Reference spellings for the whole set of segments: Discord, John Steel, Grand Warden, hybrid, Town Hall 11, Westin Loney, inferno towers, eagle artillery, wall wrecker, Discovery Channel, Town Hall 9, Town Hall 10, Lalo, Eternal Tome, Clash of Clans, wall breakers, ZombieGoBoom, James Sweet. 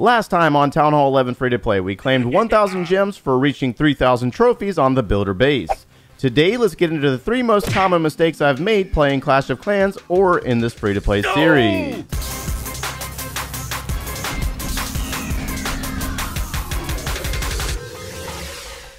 Last time on Town Hall 11 free-to-play, we claimed 1,000 gems for reaching 3,000 trophies on the builder base. Today, let's get into the 3 most common mistakes I've made playing Clash of Clans or in this free-to-play series.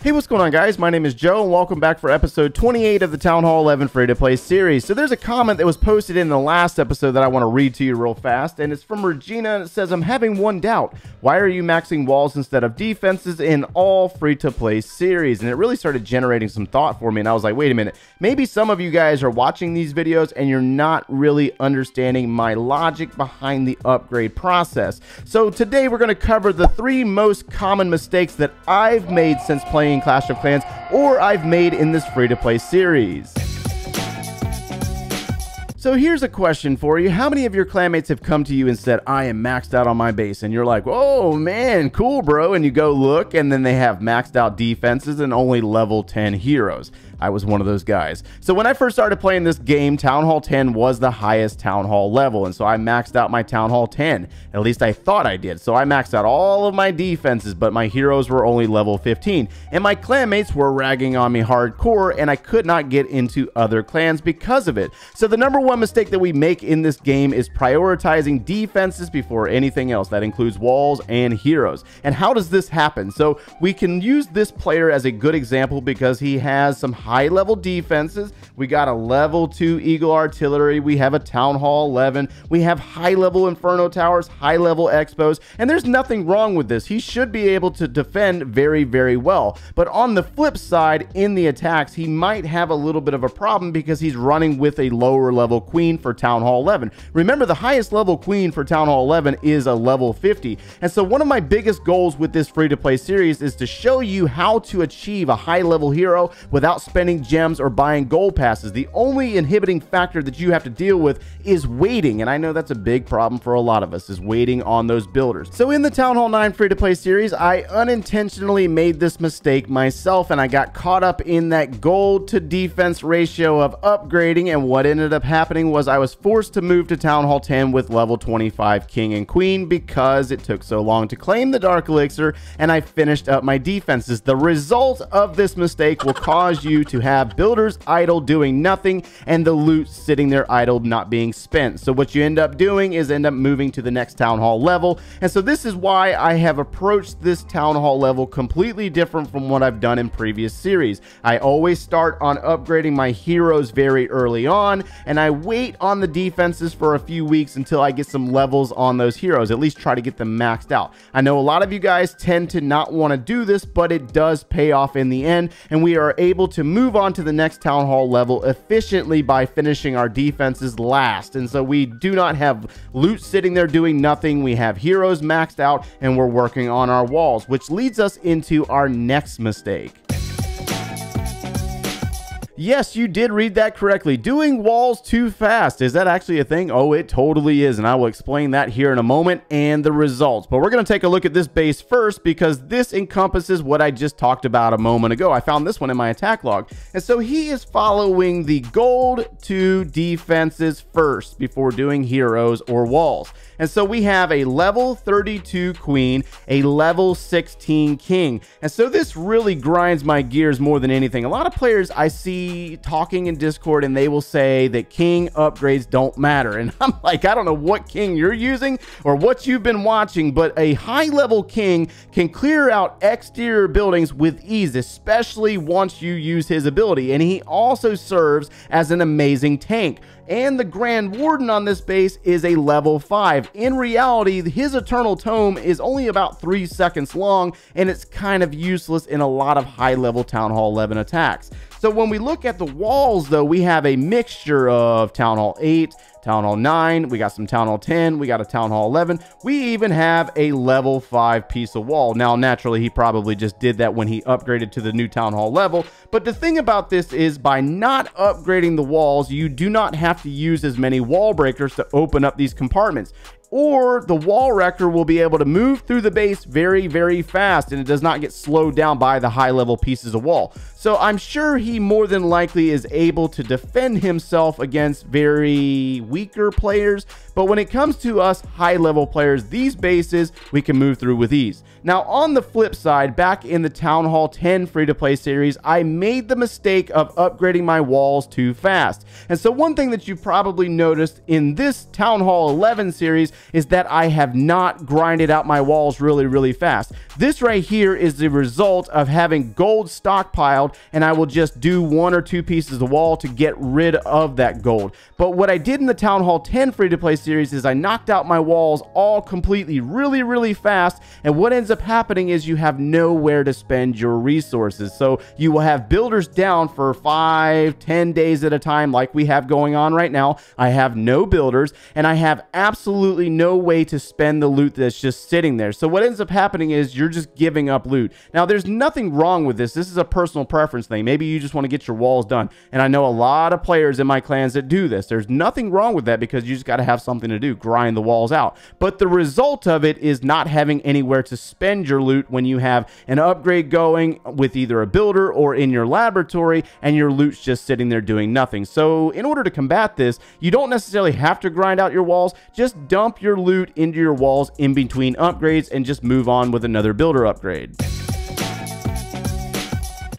Hey, what's going on, guys? My name is Joe, and welcome back for episode 28 of the Town Hall 11 free-to-play series. So there's a comment that was posted in the last episode that I want to read to you real fast, and it's from Regina, and it says, I'm having one doubt. Why are you maxing walls instead of defenses in all free-to-play series? And it really started generating some thought for me, and I was like, wait a minute. Maybe some of you guys are watching these videos, and you're not really understanding my logic behind the upgrade process. So today, we're going to cover the 3 most common mistakes that I've made since playing Clash of Clans or I've made in this free-to-play series. So here's a question for you. How many of your clanmates have come to you and said, I am maxed out on my base? And you're like, oh man, cool bro. And you go look and then they have maxed out defenses and only level 10 heroes. I was one of those guys. So when I first started playing this game, Town Hall 10 was the highest Town Hall level. And so I maxed out my Town Hall 10. At least I thought I did. So I maxed out all of my defenses, but my heroes were only level 15. And my clanmates were ragging on me hardcore, and I could not get into other clans because of it. So the number one mistake that we make in this game is prioritizing defenses before anything else. That includes walls and heroes. And how does this happen? So we can use this player as a good example because he has some high level defenses. We got a level 2 eagle artillery. We have a Town Hall 11. We have high level inferno towers, high level expos, and there's nothing wrong with this. He should be able to defend very, very well. But on the flip side, in the attacks, he might have a little bit of a problem because he's running with a lower level queen for Town Hall 11. Remember, the highest level queen for Town Hall 11 is a level 50. And so one of my biggest goals with this free-to-play series is to show you how to achieve a high level hero without spending gems or buying gold passes. The only inhibiting factor that you have to deal with is waiting, and I know that's a big problem for a lot of us, is waiting on those builders. So in the Town Hall 9 free-to-play series, I unintentionally made this mistake myself, and I got caught up in that gold to defense ratio of upgrading, and what ended up happening was I was forced to move to Town Hall 10 with level 25 king and queen because it took so long to claim the dark elixir, and I finished up my defenses. The result of this mistake will cause you to have builders idle doing nothing and the loot sitting there idle not being spent. So what you end up doing is end up moving to the next Town Hall level. And so this is why I have approached this Town Hall level completely different from what I've done in previous series. I always start on upgrading my heroes very early on, and I wait on the defenses for a few weeks until I get some levels on those heroes, at least try to get them maxed out. I know a lot of you guys tend to not want to do this, but it does pay off in the end, and we are able to move on to the next Town Hall level efficiently by finishing our defenses last. And so we do not have loot sitting there doing nothing. We have heroes maxed out and we're working on our walls, which leads us into our next mistake. Yes, you did read that correctly. Doing walls too fast. Is that actually a thing? Oh, it totally is. And I will explain that here in a moment and the results. But we're going to take a look at this base first because this encompasses what I just talked about a moment ago. I found this one in my attack log. And so he is following the gold to defenses first before doing heroes or walls. And so we have a level 32 queen, a level 16 king. And so this really grinds my gears more than anything. A lot of players I see talking in Discord and they will say that king upgrades don't matter. And I'm like, I don't know what king you're using or what you've been watching, but a high level king can clear out exterior buildings with ease, especially once you use his ability. And he also serves as an amazing tank. And the Grand Warden on this base is a level 5. In reality, his Eternal Tome is only about 3 seconds long, and it's kind of useless in a lot of high-level Town Hall 11 attacks. So when we look at the walls, though, we have a mixture of Town Hall 8, Town Hall 9, we got some Town Hall 10, we got a Town Hall 11, we even have a level 5 piece of wall. Now, naturally, he probably just did that when he upgraded to the new Town Hall level, but the thing about this is by not upgrading the walls, you do not have to use as many wall breakers to open up these compartments. Or the wall wrecker will be able to move through the base very, very fast, and it does not get slowed down by the high level pieces of wall. So I'm sure he more than likely is able to defend himself against very weaker players, But when it comes to us high-level players, these bases we can move through with ease. Now, on the flip side, back in the Town Hall 10 free-to-play series, I made the mistake of upgrading my walls too fast. And so one thing that you probably noticed in this Town Hall 11 series is that I have not grinded out my walls really fast. This right here is the result of having gold stockpiled, and I will just do one or two pieces of wall to get rid of that gold. But what I did in the Town Hall 10 free-to-play series is I knocked out my walls all completely really fast, and what ends up happening is you have nowhere to spend your resources. So you will have builders down for 5-10 days at a time, like we have going on right now. I have no builders, and I have absolutely no way to spend the loot that's just sitting there. So what ends up happening is you're just giving up loot. Now, there's nothing wrong with this. This is a personal preference thing. Maybe you just want to get your walls done, and I know a lot of players in my clans that do this. There's nothing wrong with that, because you just got to have something to do, grind the walls out. But the result of it is not having anywhere to spend your loot when you have an upgrade going with either a builder or in your laboratory, and your loot's just sitting there doing nothing. So in order to combat this, you don't necessarily have to grind out your walls. Just dump your loot into your walls in between upgrades and just move on with another builder upgrade.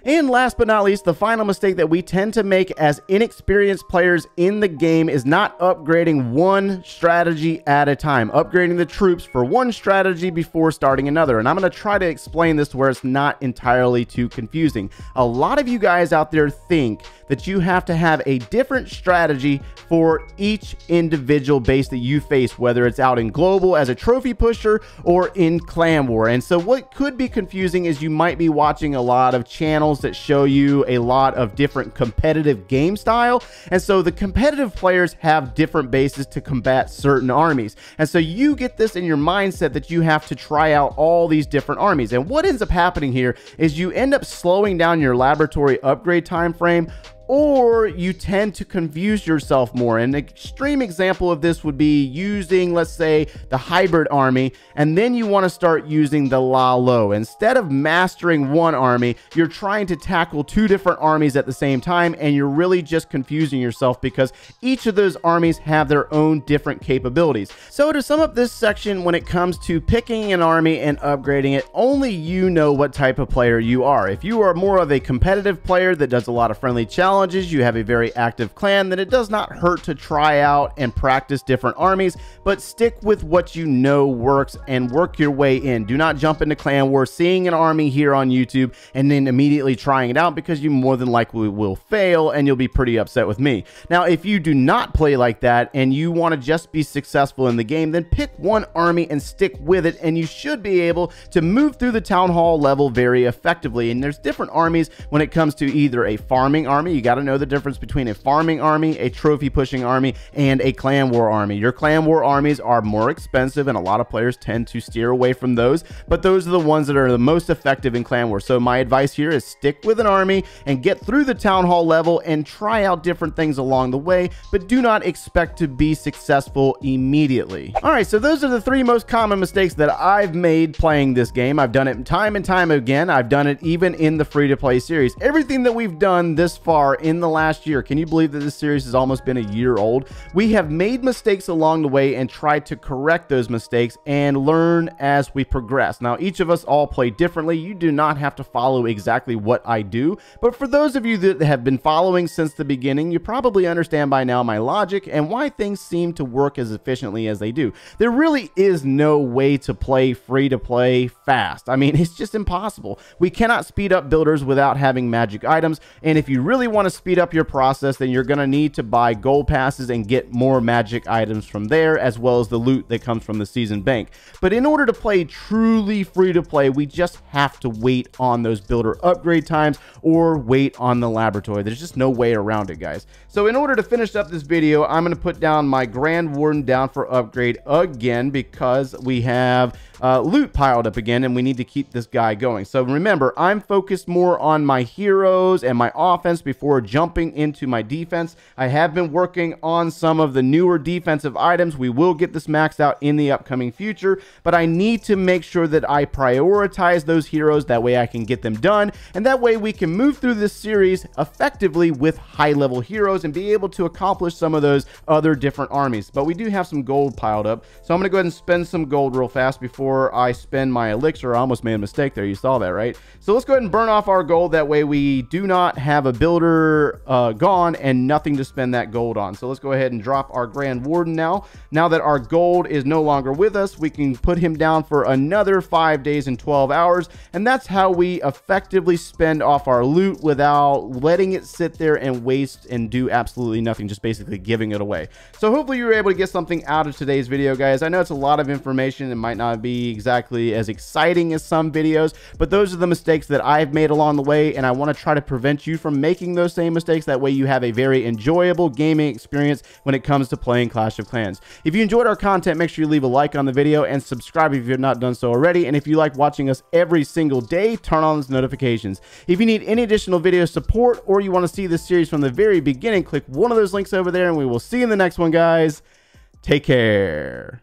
And last but not least, the final mistake that we tend to make as inexperienced players in the game is not upgrading one strategy at a time, upgrading the troops for one strategy before starting another. And I'm going to try to explain this to where it's not entirely too confusing. A lot of you guys out there think that you have to have a different strategy for each individual base that you face, whether it's out in global as a trophy pusher or in clan war. And so what could be confusing is you might be watching a lot of channels that show you a lot of different competitive game style, and so the competitive players have different bases to combat certain armies, and so you get this in your mindset that you have to try out all these different armies. And what ends up happening here is you end up slowing down your laboratory upgrade time frame, or you tend to confuse yourself more. An extreme example of this would be using, let's say, the hybrid army, and then you want to start using the Lalo. Instead of mastering one army, you're trying to tackle two different armies at the same time, and you're really just confusing yourself because each of those armies have their own different capabilities. So to sum up this section, when it comes to picking an army and upgrading it, only you know what type of player you are. If you are more of a competitive player that does a lot of friendly challenges, you have a very active clan, then it does not hurt to try out and practice different armies, but stick with what you know works and work your way in. Do not jump into clan war seeing an army here on YouTube and then immediately trying it out, because you more than likely will fail and you'll be pretty upset with me. Now, if you do not play like that and you want to just be successful in the game, then pick one army and stick with it, and you should be able to move through the Town Hall level very effectively. And there's different armies when it comes to either a farming army. You got to know the difference between a farming army, a trophy pushing army, and a clan war army. Your clan war armies are more expensive, and a lot of players tend to steer away from those, but those are the ones that are the most effective in clan war. So my advice here is stick with an army and get through the Town Hall level and try out different things along the way, but do not expect to be successful immediately. All right, so those are the three most common mistakes that I've made playing this game. I've done it time and time again. I've done it even in the free-to-play series. Everything that we've done this far in the last year, can you believe that this series has almost been a year old? We have made mistakes along the way and tried to correct those mistakes and learn as we progress. Now, each of us all play differently. You do not have to follow exactly what I do, but for those of you that have been following since the beginning, you probably understand by now my logic and why things seem to work as efficiently as they do. There really is no way to play free-to-play fast. I mean, it's just impossible. We cannot speed up builders without having magic items, and if you really want to speed up your process, then you're going to need to buy gold passes and get more magic items from there, as well as the loot that comes from the season bank. But in order to play truly free to play, we just have to wait on those builder upgrade times or wait on the laboratory. There's just no way around it, guys. So in order to finish up this video, I'm going to put down my Grand Warden down for upgrade again, because we have loot piled up again and we need to keep this guy going. So remember, I'm focused more on my heroes and my offense before or jumping into my defense. I have been working on some of the newer defensive items. We will get this maxed out in the upcoming future, but I need to make sure that I prioritize those heroes. That way I can get them done, and that way we can move through this series effectively with high level heroes and be able to accomplish some of those other different armies. But we do have some gold piled up, so I'm gonna go ahead and spend some gold real fast before I spend my elixir. I almost made a mistake there, you saw that, right? So let's go ahead and burn off our gold. That way we do not have a builder gone and nothing to spend that gold on. So let's go ahead and drop our Grand Warden now. Now that our gold is no longer with us, we can put him down for another 5 days and 12 hours. And that's how we effectively spend off our loot without letting it sit there and waste and do absolutely nothing, just basically giving it away. So hopefully you were able to get something out of today's video, guys. I know it's a lot of information. It might not be exactly as exciting as some videos, but those are the mistakes that I've made along the way, and I want to try to prevent you from making those same mistakes. That way you have a very enjoyable gaming experience when it comes to playing Clash of Clans. If you enjoyed our content, make sure you leave a like on the video and subscribe if you have not done so already. And if you like watching us every single day, turn on those notifications. If you need any additional video support or you want to see this series from the very beginning, click one of those links over there, and we will see you in the next one, guys. Take care.